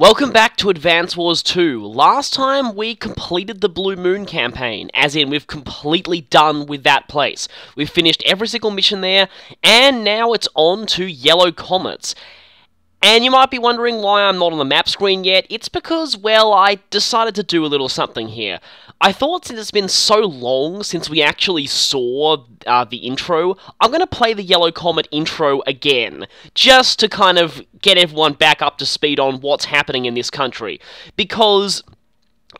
Welcome back to Advance Wars 2. Last time we completed the Blue Moon campaign, as in we've completely done with that place. We've finished every single mission there, and now it's on to Yellow Comets. And you might be wondering why I'm not on the map screen yet. It's because, well, I decided to do a little something here. I thought since it's been so long since we actually saw the intro, I'm going to play the Yellow Comet intro again, just to kind of get everyone back up to speed on what's happening in this country. Because,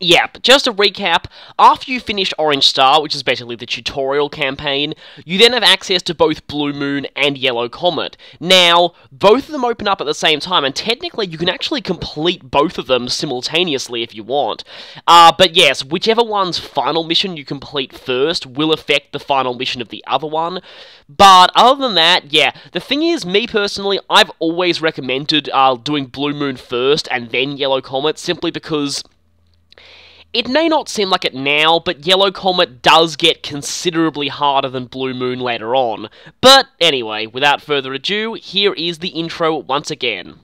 yeah, just to recap, after you finish Orange Star, which is basically the tutorial campaign, you then have access to both Blue Moon and Yellow Comet. Now, both of them open up at the same time, and technically you can actually complete both of them simultaneously if you want. But yes, whichever one's final mission you complete first will affect the final mission of the other one. But other than that, yeah, the thing is, me personally, I've always recommended doing Blue Moon first and then Yellow Comet, simply because it may not seem like it now, but Yellow Comet does get considerably harder than Blue Moon later on. But anyway, without further ado, here is the intro once again.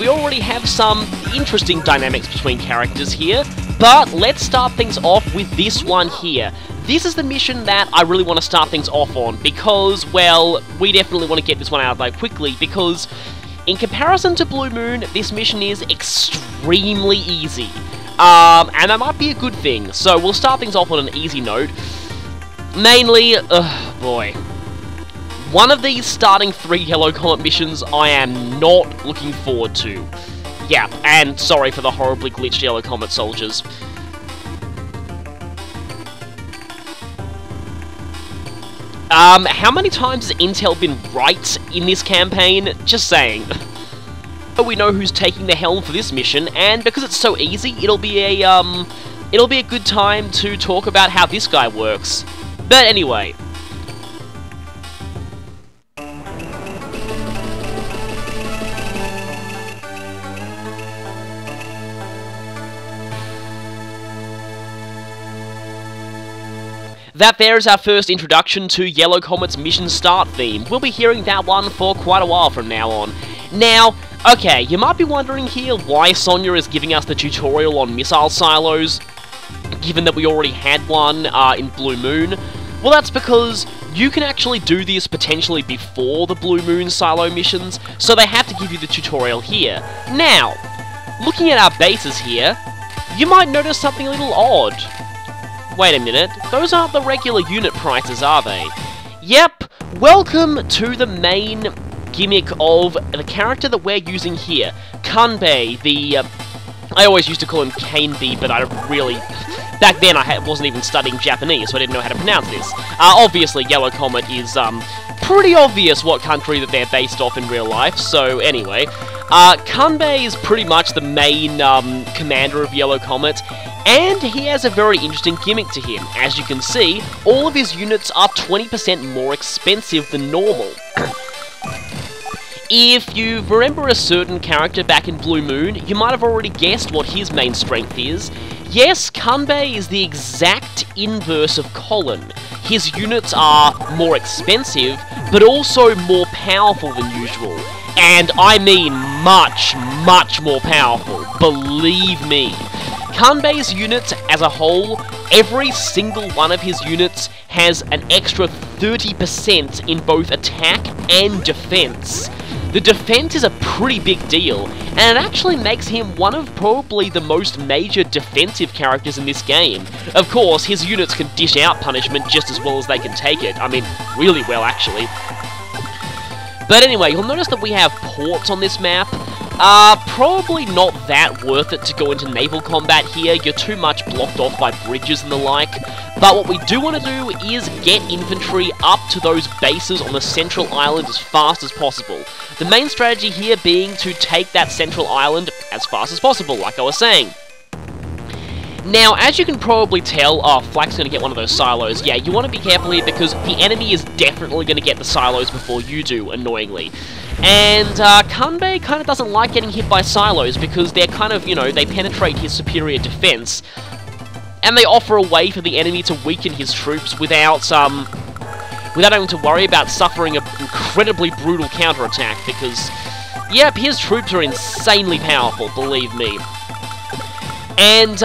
We already have some interesting dynamics between characters here, but let's start things off with this one here. This is the mission that I really want to start things off on because, well, we definitely want to get this one out of the way quickly because, in comparison to Blue Moon, this mission is extremely easy. And that might be a good thing, so we'll start things off on an easy note. Mainly, oh boy. One of these starting three Yellow Comet missions I am not looking forward to. Yeah, and sorry for the horribly glitched Yellow Comet soldiers. How many times has Intel been right in this campaign? Just saying. But we know who's taking the helm for this mission, and because it's so easy, it'll be a good time to talk about how this guy works. But anyway. That there is our first introduction to Yellow Comet's Mission Start theme. We'll be hearing that one for quite a while from now on. Now, okay, you might be wondering here why Sonya is giving us the tutorial on missile silos, given that we already had one in Blue Moon. Well, that's because you can actually do this potentially before the Blue Moon silo missions, so they have to give you the tutorial here. Now, looking at our bases here, you might notice something a little odd. Wait a minute, those aren't the regular unit prices, are they? Yep, welcome to the main gimmick of the character that we're using here. Kanbei, the... I always used to call him Kanbei, but I really... Back then I wasn't even studying Japanese, so I didn't know how to pronounce this. Obviously, Yellow Comet is pretty obvious what country that they're based off in real life, so anyway. Kanbei is pretty much the main commander of Yellow Comet. And he has a very interesting gimmick to him. As you can see, all of his units are 20% more expensive than normal. If you remember a certain character back in Blue Moon, you might have already guessed what his main strength is. Yes, Kanbei is the exact inverse of Colin. His units are more expensive, but also more powerful than usual. And I mean much, much more powerful, believe me. Kanbei's units, as a whole, Every single one of his units has an extra 30% in both attack and defense. The defense is a pretty big deal, and it actually makes him one of probably the most major defensive characters in this game. Of course, his units can dish out punishment just as well as they can take it. I mean, really well, actually. But anyway, you'll notice that we have ports on this map. Probably not that worth it to go into naval combat here, you're too much blocked off by bridges and the like, but what we do want to do is get infantry up to those bases on the central island as fast as possible. The main strategy here being to take that central island as fast as possible, like I was saying. Now, as you can probably tell, oh, Flak's going to get one of those silos. Yeah, you want to be careful here because the enemy is definitely going to get the silos before you do, annoyingly. And Kanbei kind of doesn't like getting hit by silos because they're kind of, you know, they penetrate his superior defense. And they offer a way for the enemy to weaken his troops without having to worry about suffering an incredibly brutal counterattack because, yep, his troops are insanely powerful, believe me. And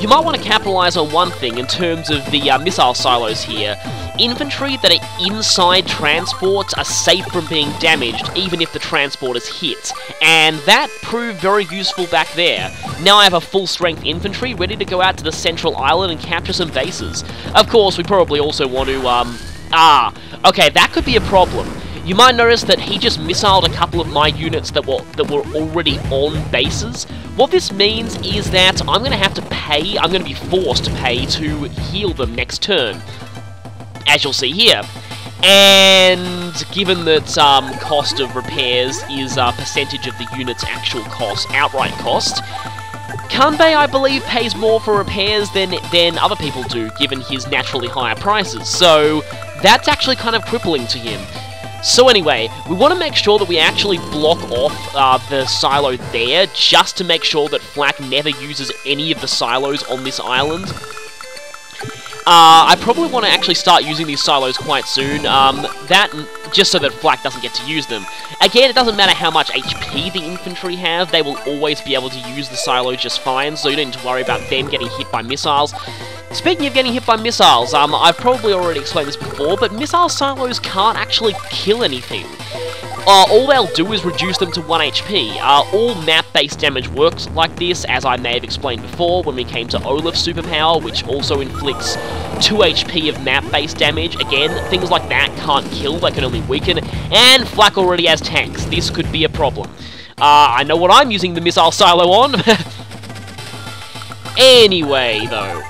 you might want to capitalize on one thing in terms of the missile silos here. Infantry that are inside transports are safe from being damaged, even if the transport is hit. And that proved very useful back there. Now I have a full-strength infantry ready to go out to the central island and capture some bases. Of course, we probably also want to, okay, that could be a problem. You might notice that he just missiled a couple of my units that were already on bases. What this means is that I'm going to have to pay, I'm going to be forced to pay to heal them next turn, as you'll see here. And given that cost of repairs is a percentage of the unit's actual cost, outright cost, Kanbei, I believe, pays more for repairs than other people do, given his naturally higher prices. So that's actually kind of crippling to him. So anyway, we want to make sure that we actually block off the silo there, just to make sure that Flak never uses any of the silos on this island. I probably want to actually start using these silos quite soon, just so that Flak doesn't get to use them. Again, it doesn't matter how much HP the infantry have, they will always be able to use the silo just fine, so you don't need to worry about them getting hit by missiles. Speaking of getting hit by missiles, I've probably already explained this before, but missile silos can't actually kill anything. All they'll do is reduce them to 1 HP. All map-based damage works like this, as I may have explained before when we came to Olaf's superpower, which also inflicts 2 HP of map-based damage. Again, things like that can't kill, they can only weaken, and Flak already has tanks. This could be a problem. I know what I'm using the missile silo on. Anyway, though.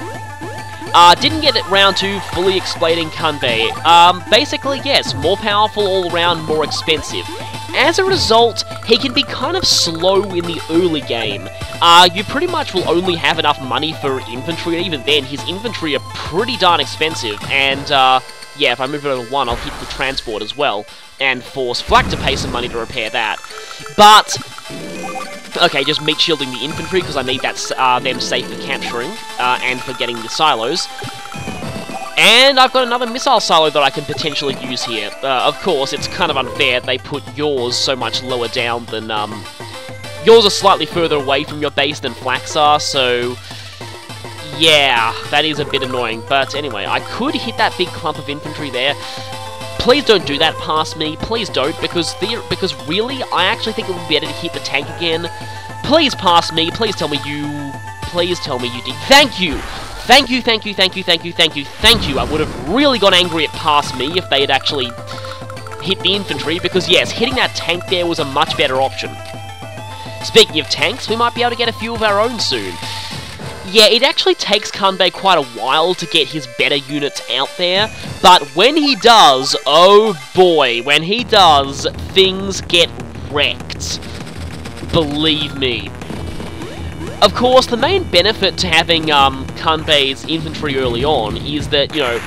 Didn't get it round to fully explaining Kanbei. Basically, yes, more powerful all around, more expensive. As a result, he can be kind of slow in the early game. You pretty much will only have enough money for infantry, and even then, his infantry are pretty darn expensive. And, yeah, if I move it over 1, I'll hit the transport as well, and force Flak to pay some money to repair that. But, okay, just meat shielding the infantry, because I need that them safe for capturing, and for getting the silos. And I've got another missile silo that I can potentially use here. Of course, it's kind of unfair they put yours so much lower down than, yours are slightly further away from your base than Flak's are, so yeah, that is a bit annoying. But anyway, I could hit that big clump of infantry there. Please don't do that past me, please don't, because really, I actually think it would be better to hit the tank again. Please pass me, please tell me you did. Thank you! Thank you, thank you, thank you, thank you, thank you, thank you! I would have really got angry at past me if they had actually hit the infantry, because yes, hitting that tank there was a much better option. Speaking of tanks, we might be able to get a few of our own soon. Yeah, it actually takes Kanbei quite a while to get his better units out there, but when he does, oh boy, when he does, things get wrecked. Believe me. Of course, the main benefit to having Kanbei's infantry early on is that, you know...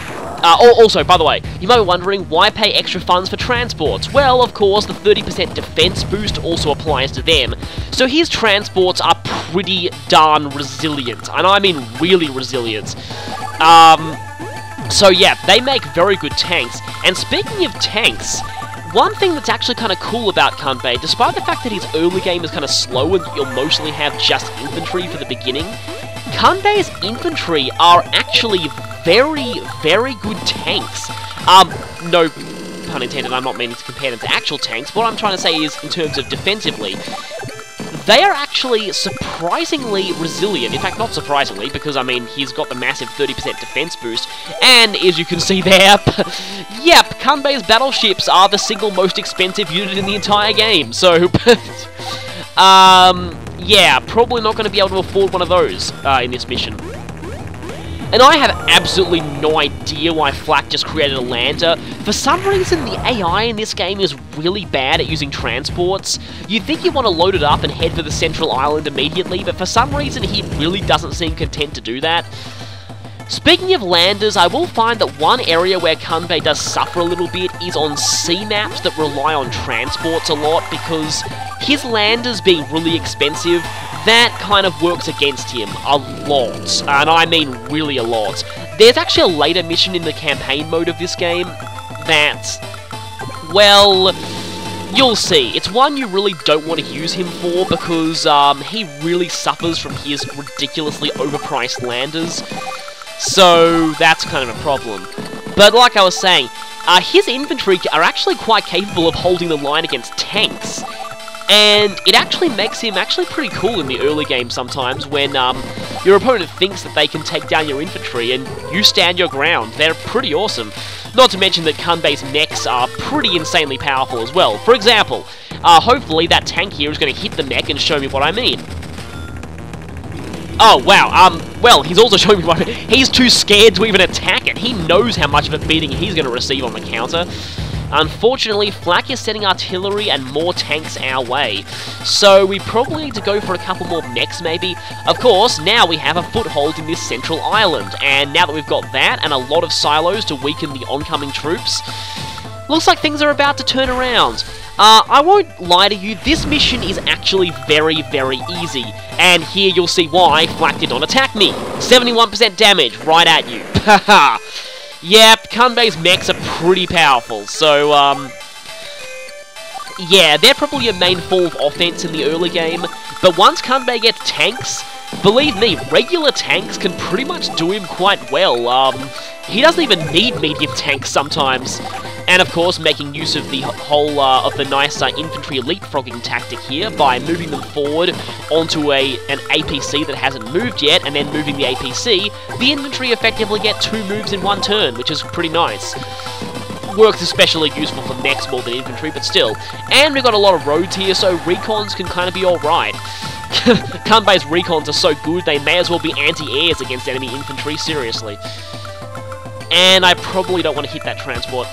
also, by the way, you might be wondering, why pay extra funds for transports? Well, of course, the 30% defense boost also applies to them, so his transports are pretty darn resilient, and I mean really resilient. So yeah, they make very good tanks, and speaking of tanks, one thing that's actually kind of cool about Kanbei, despite the fact that his early game is kind of slow and you'll mostly have just infantry for the beginning, Kanbei's infantry are actually very, very good tanks. No pun intended, I'm not meaning to compare them to actual tanks. What I'm trying to say is, in terms of defensively, they are actually surprisingly resilient. In fact, not surprisingly, because, I mean, he's got the massive 30% defense boost. And, as you can see there, yep, Kanbei's battleships are the single most expensive unit in the entire game. So, yeah, probably not going to be able to afford one of those in this mission. And I have absolutely no idea why Flak just created a lander. For some reason, the AI in this game is really bad at using transports. You'd think you want to load it up and head for the central island immediately, but for some reason, he really doesn't seem content to do that. Speaking of landers, I will find that one area where Kanbei does suffer a little bit is on sea maps that rely on transports a lot, because his landers being really expensive, that kind of works against him a lot, and I mean really a lot. There's actually a later mission in the campaign mode of this game that, well, you'll see. It's one you really don't want to use him for, because he really suffers from his ridiculously overpriced landers, so that's kind of a problem. But like I was saying, his infantry are actually quite capable of holding the line against tanks. And it actually makes him actually pretty cool in the early game sometimes, when your opponent thinks that they can take down your infantry and you stand your ground. They're pretty awesome. Not to mention that Kanbei's mechs are pretty insanely powerful as well. For example, hopefully that tank here is going to hit the mech and show me what I mean. Oh, wow, well, he's also showing me what I mean. He's too scared to even attack it. He knows how much of a beating he's going to receive on the counter. Unfortunately, Flak is sending artillery and more tanks our way, so we probably need to go for a couple more mechs, maybe. Of course, now we have a foothold in this central island, and now that we've got that and a lot of silos to weaken the oncoming troops, looks like things are about to turn around. I won't lie to you, this mission is actually very, very easy, and here you'll see why Flak did not attack me. 71% damage right at you. Haha. Yep, Kanbei's mechs are pretty powerful, so, yeah, they're probably your main form of offense in the early game, but once Kanbei gets tanks, believe me, regular tanks can pretty much do him quite well. He doesn't even need medium tanks sometimes. And of course, making use of the whole, of the nice infantry leapfrogging tactic here by moving them forward onto an APC that hasn't moved yet, and then moving the APC, the infantry effectively get two moves in one turn, which is pretty nice. Works especially useful for mechs more than infantry, but still. And we've got a lot of roads here, so recons can kind of be alright. Kanbei's recons are so good, they may as well be anti-airs against enemy infantry, seriously. And I probably don't want to hit that transport.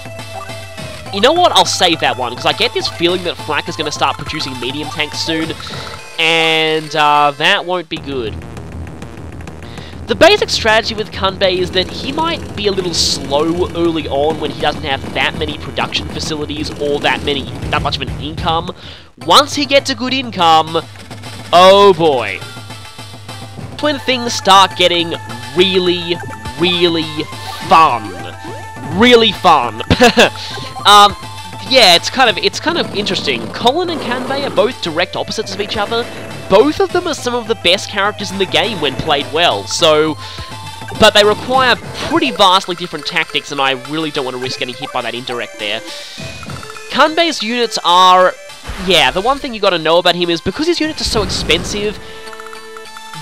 You know what, I'll save that one, because I get this feeling that Flak is going to start producing medium tanks soon, and that won't be good. The basic strategy with Kanbei is that he might be a little slow early on when he doesn't have that many production facilities or that much of an income. Once he gets a good income, oh boy. When things start getting really, really fun. Really fun. Yeah, it's kind of interesting. Colin and Kanbei are both direct opposites of each other. Both of them are some of the best characters in the game when played well, so... But they require pretty vastly different tactics, and I really don't want to risk getting hit by that indirect there. Kanbei's units are... Yeah, the one thing you gotta know about him is, because his units are so expensive,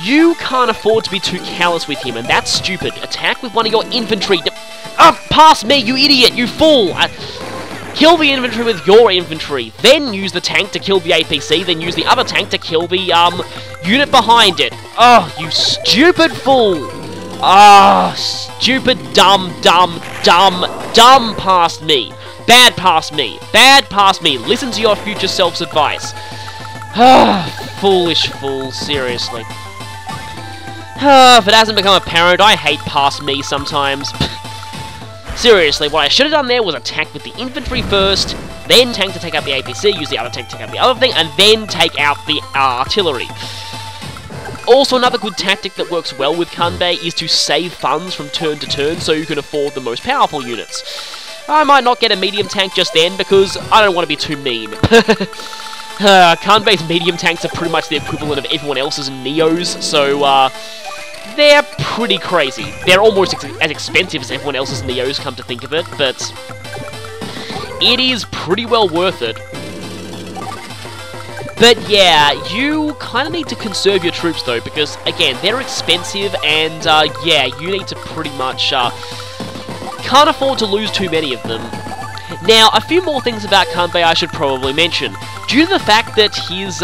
you can't afford to be too callous with him, and that's stupid. Attack with one of your infantry... pass me, you idiot, you fool! Kill the infantry with your infantry, then use the tank to kill the APC, then use the other tank to kill the, unit behind it. Oh, you stupid fool! Ah, stupid, dumb past me. Bad past me. Bad past me. Listen to your future self's advice. Ah, foolish fool, seriously. If it hasn't become apparent, I hate past me sometimes. Seriously, what I should have done there was attack with the infantry first, then tank to take out the APC, use the other tank to take out the other thing, and then take out the artillery. Also, another good tactic that works well with Kanbei is to save funds from turn to turn so you can afford the most powerful units. I might not get a medium tank just then because I don't want to be too mean. Kanbei's medium tanks are pretty much the equivalent of everyone else's Neos, so They're pretty crazy. They're almost as expensive as everyone else's Neos, come to think of it, but it is pretty well worth it. But yeah, you kind of need to conserve your troops though, because again, they're expensive and yeah, you need to pretty much, can't afford to lose too many of them. Now, a few more things about Kanbei I should probably mention. Due to the fact that his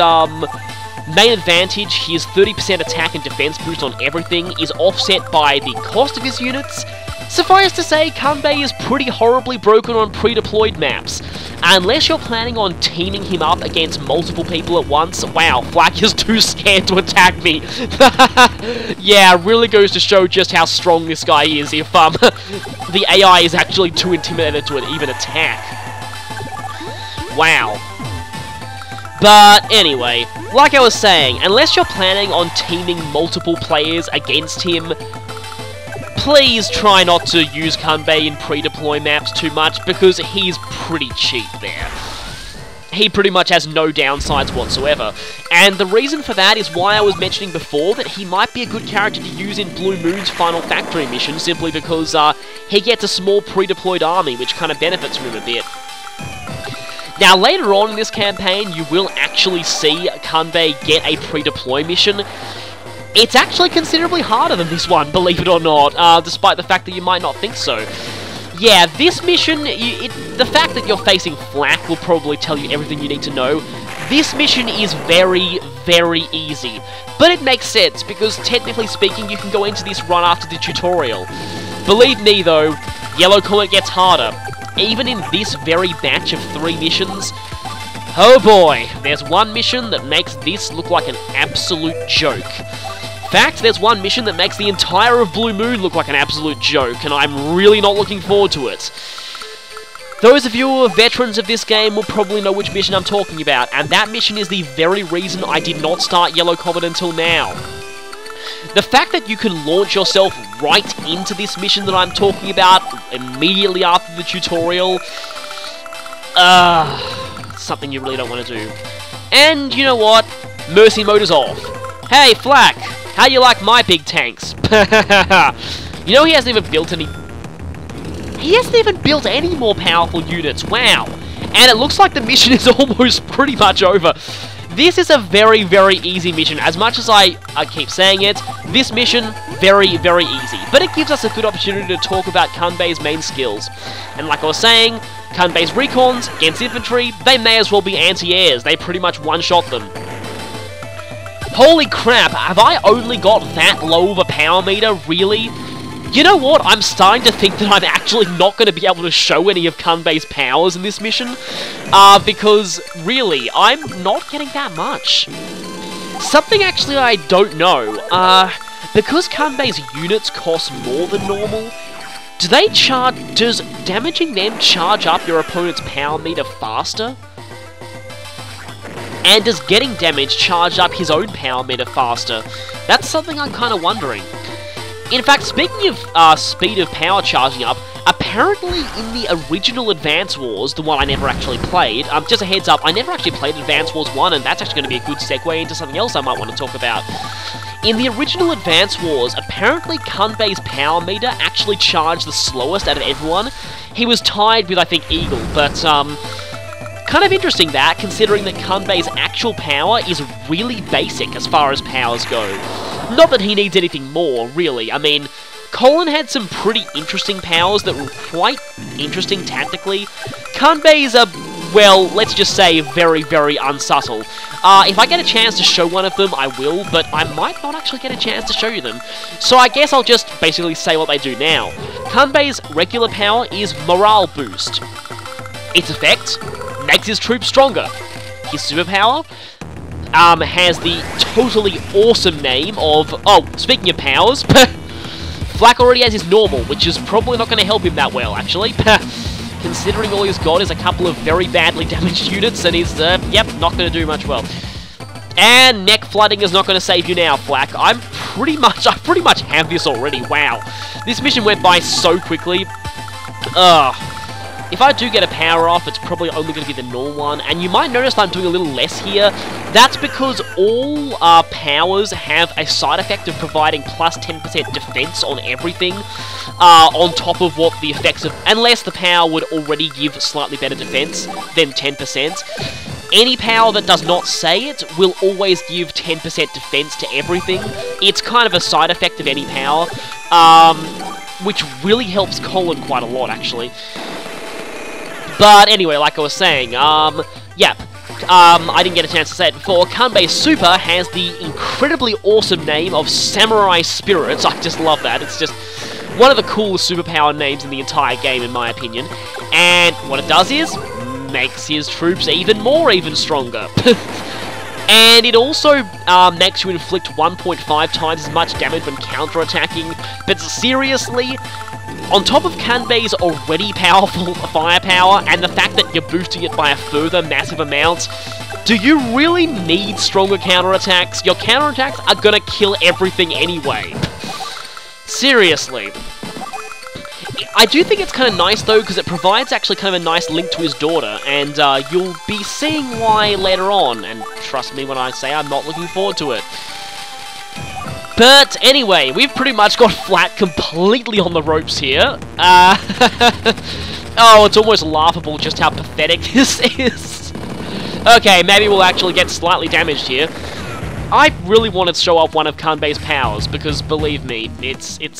main advantage, his 30% attack and defense boost on everything, is offset by the cost of his units, suffice to say, Kanbei is pretty horribly broken on pre-deployed maps. Unless you're planning on teaming him up against multiple people at once, wow, Flak is too scared to attack me. Yeah, really goes to show just how strong this guy is if the AI is actually too intimidated to even attack. Wow. But anyway, like I was saying, unless you're planning on teaming multiple players against him, please try not to use Kanbei in pre-deploy maps too much, because he's pretty cheap there. He pretty much has no downsides whatsoever. And the reason for that is why I was mentioning before that he might be a good character to use in Blue Moon's Final Factory mission, simply because he gets a small pre-deployed army, which kind of benefits from him a bit. Now, later on in this campaign, you will actually see Kanbei get a pre-deploy mission. It's actually considerably harder than this one, believe it or not, despite the fact that you might not think so. Yeah, this mission, the fact that you're facing Flak will probably tell you everything you need to know. This mission is very, very easy. But it makes sense, because technically speaking, you can go into this run after the tutorial. Believe me though, Yellow Comet gets harder. Even in this very batch of 3 missions, oh boy, there's one mission that makes this look like an absolute joke. In fact, there's one mission that makes the entire of Blue Moon look like an absolute joke, and I'm really not looking forward to it. Those of you who are veterans of this game will probably know which mission I'm talking about, and that mission is the very reason I did not start Yellow Comet until now. The fact that you can launch yourself right into this mission that I'm talking about immediately after the tutorial, something you really don't want to do. And you know what? Mercy mode is off. Hey, Flak! How do you like my big tanks? You know, he hasn't even built any more powerful units, wow! And it looks like the mission is almost pretty much over. This is a very, very easy mission. As much as I keep saying it, this mission, very, very easy. But it gives us a good opportunity to talk about Kanbei's main skills. And like I was saying, Kanbei's recons against infantry, they may as well be anti-airs. They pretty much one-shot them. Holy crap, have I only got that low of a power meter, really? You know what, I'm starting to think that I'm actually not going to be able to show any of Kanbei's powers in this mission, because, really, I'm not getting that much. Something actually I don't know, because Kanbei's units cost more than normal, does damaging them charge up your opponent's power meter faster? And does getting damage charge up his own power meter faster? That's something I'm kind of wondering. In fact, speaking of speed of power charging up, apparently in the original Advance Wars, the one I never actually played, just a heads up, I never actually played Advance Wars 1, and that's actually going to be a good segue into something else I might want to talk about. In the original Advance Wars, apparently Kanbei's power meter actually charged the slowest out of everyone. He was tied with, I think, Eagle, but kind of interesting that, considering that Kanbei's actual power is really basic as far as powers go. Not that he needs anything more, really. I mean, Colin had some pretty interesting powers that were quite interesting tactically. Kanbei is a, well, let's just say, very, very unsubtle. If I get a chance to show one of them, I will, but I might not actually get a chance to show you them. So I guess I'll just basically say what they do now. Kanbei's regular power is Morale Boost. Its effect makes his troops stronger. His superpower has the totally awesome name of... Oh, speaking of powers, Flak already has his normal, which is probably not going to help him that well, actually. Considering all he's got is a couple of very badly damaged units, and he's, yep, not going to do much well. And neck flooding is not going to save you now, Flak. I pretty much have this already, wow. This mission went by so quickly. Ugh. If I do get a power off, it's probably only going to be the null one, and you might notice I'm doing a little less here. That's because all our powers have a side effect of providing plus 10% defense on everything, on top of what the effects of, unless the power would already give slightly better defense than 10%. Any power that does not say it will always give 10% defense to everything. It's kind of a side effect of any power, which really helps Colin quite a lot, actually. But anyway, like I was saying, I didn't get a chance to say it before, Kanbei Super has the incredibly awesome name of Samurai Spirits. I just love that. It's just one of the coolest superpower names in the entire game, in my opinion. And what it does is makes his troops even stronger. And it also makes you inflict 1.5 times as much damage when counter-attacking. But seriously, on top of Kanbei's already powerful firepower, and the fact that you're boosting it by a further massive amount, do you really need stronger counterattacks? Your counterattacks are gonna kill everything anyway. Seriously. I do think it's kind of nice, though, because it provides actually kind of a nice link to his daughter, and you'll be seeing why later on, and trust me when I say I'm not looking forward to it. But anyway, we've pretty much got Flak completely on the ropes here. Oh, it's almost laughable just how pathetic this is. Okay, maybe we'll actually get slightly damaged here. I really want to show off one of Kanbei's powers, because believe me,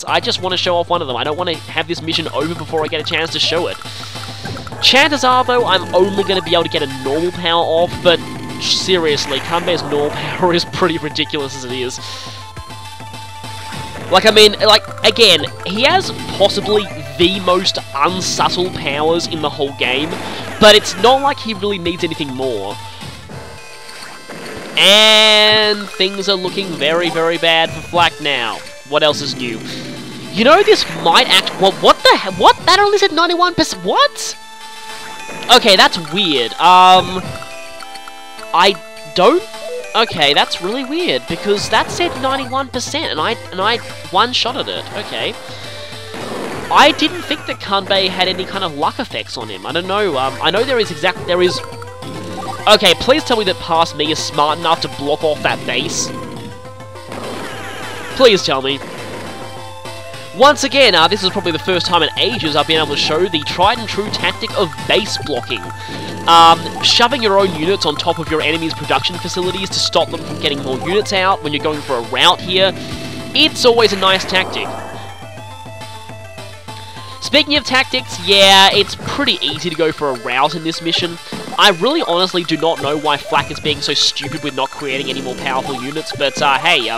I just want to show off one of them. I don't want to have this mission over before I get a chance to show it. Chances are, though, I'm only going to be able to get a normal power off, but seriously, Kanbei's normal power is pretty ridiculous as it is. Like, I mean, like, again, he has possibly the most unsubtle powers in the whole game, but it's not like he really needs anything more. And things are looking very, very bad for Flak now. What else is new? You know, this might act... Well, what the hell? What? That only said 91%? What? Okay, that's weird. I don't... Okay, that's really weird, because that said 91%, and I one-shotted it. Okay. I didn't think that Kanbei had any kind of luck effects on him. I don't know. I know there is Okay, please tell me that Past Me is smart enough to block off that base. Please tell me. Once again, this is probably the first time in ages I've been able to show the tried and true tactic of base blocking. Shoving your own units on top of your enemy's production facilities to stop them from getting more units out when you're going for a route here. It's always a nice tactic. Speaking of tactics, yeah, it's pretty easy to go for a route in this mission. I really honestly do not know why Flak is being so stupid with not creating any more powerful units, but hey,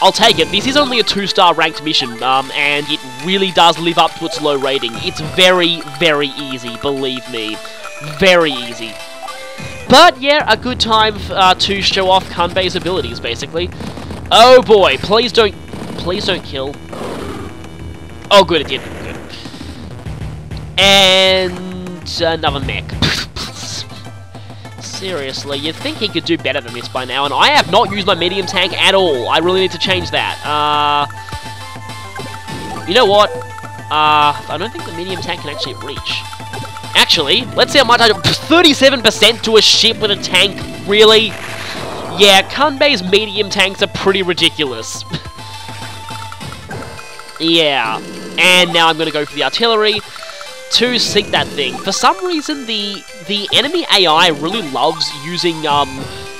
I'll take it. This is only a 2-star ranked mission, and it really does live up to its low rating. It's very, very easy, believe me. Very easy. But yeah, a good time to show off Kanbei's abilities, basically. Oh boy, please don't kill. Oh good, it did. And another mech. Seriously, you'd think he could do better than this by now, and I have not used my medium tank at all. I really need to change that. You know what? I don't think the medium tank can actually reach. Actually, let's see how much I do. 37% to a ship with a tank? Really? Yeah, Kanbei's medium tanks are pretty ridiculous. Yeah. And now I'm going to go for the artillery to sink that thing. For some reason, the enemy AI really loves using,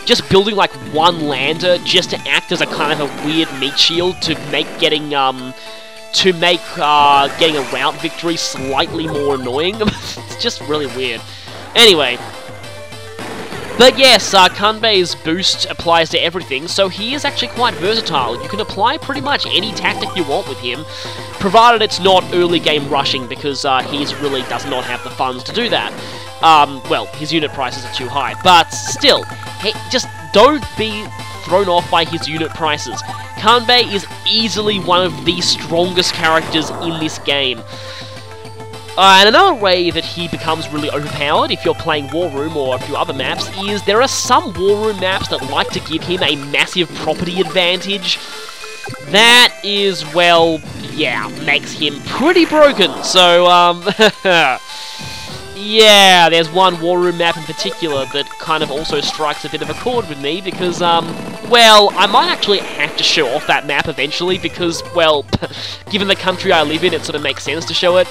just building, like, one lander just to act as a kind of a weird meat shield to make getting, getting a route victory slightly more annoying. It's just really weird. Anyway. But yes, Kanbei's boost applies to everything, so he is actually quite versatile. You can apply pretty much any tactic you want with him, provided it's not early game rushing, because he really does not have the funds to do that. Well, his unit prices are too high, but still, hey, just don't be thrown off by his unit prices. Kanbei is easily one of the strongest characters in this game. And another way that he becomes really overpowered, if you're playing War Room or a few other maps, is there are some War Room maps that like to give him a massive property advantage. That is, well, yeah, makes him pretty broken. So, Yeah, there's one war room map in particular that kind of also strikes a bit of a chord with me because, well, I might actually have to show off that map eventually because, well, given the country I live in, it sort of makes sense to show it.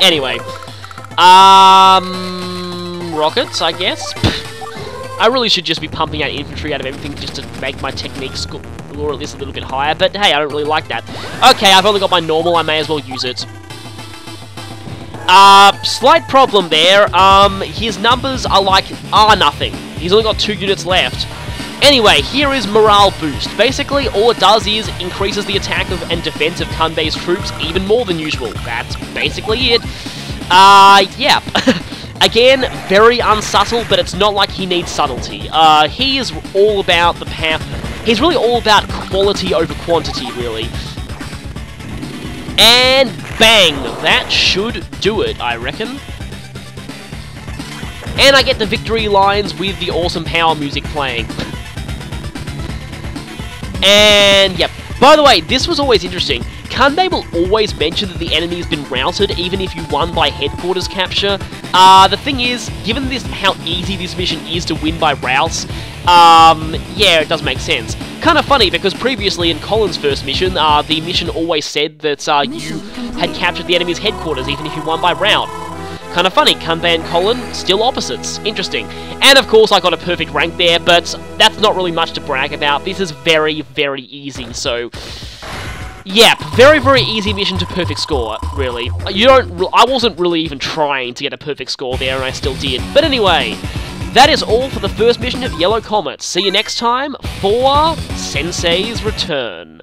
Anyway, rockets, I guess? I really should just be pumping out infantry out of everything just to make my technique score at least a little bit higher, but hey, I don't really like that. Okay, I've only got my normal, I may as well use it. Slight problem there, his numbers are nothing. He's only got 2 units left. Anyway, here is Morale Boost. Basically, all it does is increases the attack of and defense of Kanbei's troops even more than usual. That's basically it. Yeah. Again, very unsubtle, but it's not like he needs subtlety. He is all about the path. He's really all about quality over quantity, really. And bang! That should do it, I reckon. And I get the victory lines with the awesome power music playing. And, yep. By the way, this was always interesting. Kanbei will always mention that the enemy's been routed, even if you won by headquarters capture. The thing is, given this how easy this mission is to win by routes, yeah, it does make sense. Kind of funny, because previously in Colin's first mission, the mission always said that you had captured the enemy's headquarters, even if you won by route. Kind of funny, Kanbei and Colin, still opposites. Interesting. And of course I got a perfect rank there, but that's not really much to brag about. This is very, very easy, so... yeah, very, very easy mission to perfect score, really. I wasn't really even trying to get a perfect score there, and I still did. But anyway, that is all for the first mission of Yellow Comet. See you next time for Sensei's Return.